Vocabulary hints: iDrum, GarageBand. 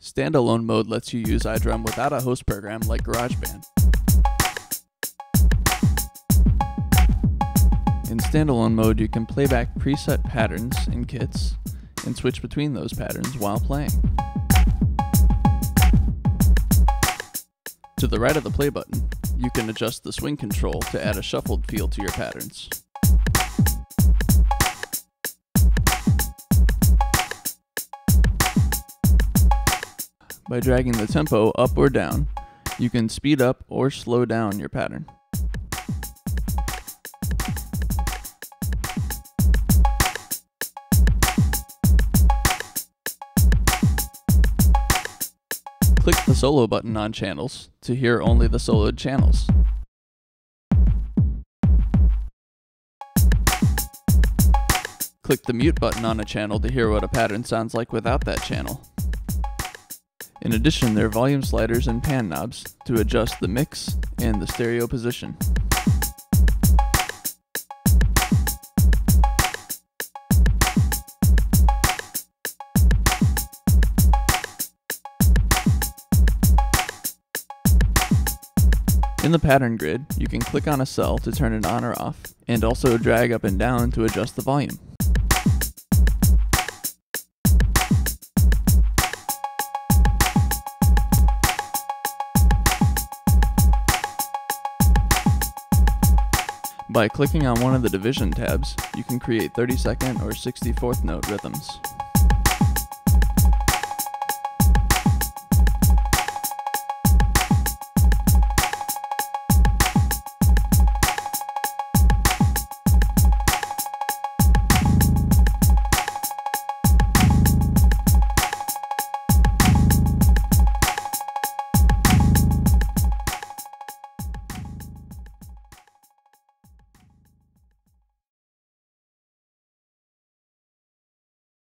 Standalone mode lets you use iDrum without a host program like GarageBand. In standalone mode, you can playback preset patterns in kits and switch between those patterns while playing. To the right of the play button, you can adjust the swing control to add a shuffled feel to your patterns. By dragging the tempo up or down, you can speed up or slow down your pattern. Click the solo button on channels to hear only the soloed channels. Click the mute button on a channel to hear what a pattern sounds like without that channel. In addition, there are volume sliders and pan knobs to adjust the mix and the stereo position. In the pattern grid, you can click on a cell to turn it on or off, and also drag up and down to adjust the volume. By clicking on one of the division tabs, you can create 32nd or 64th note rhythms.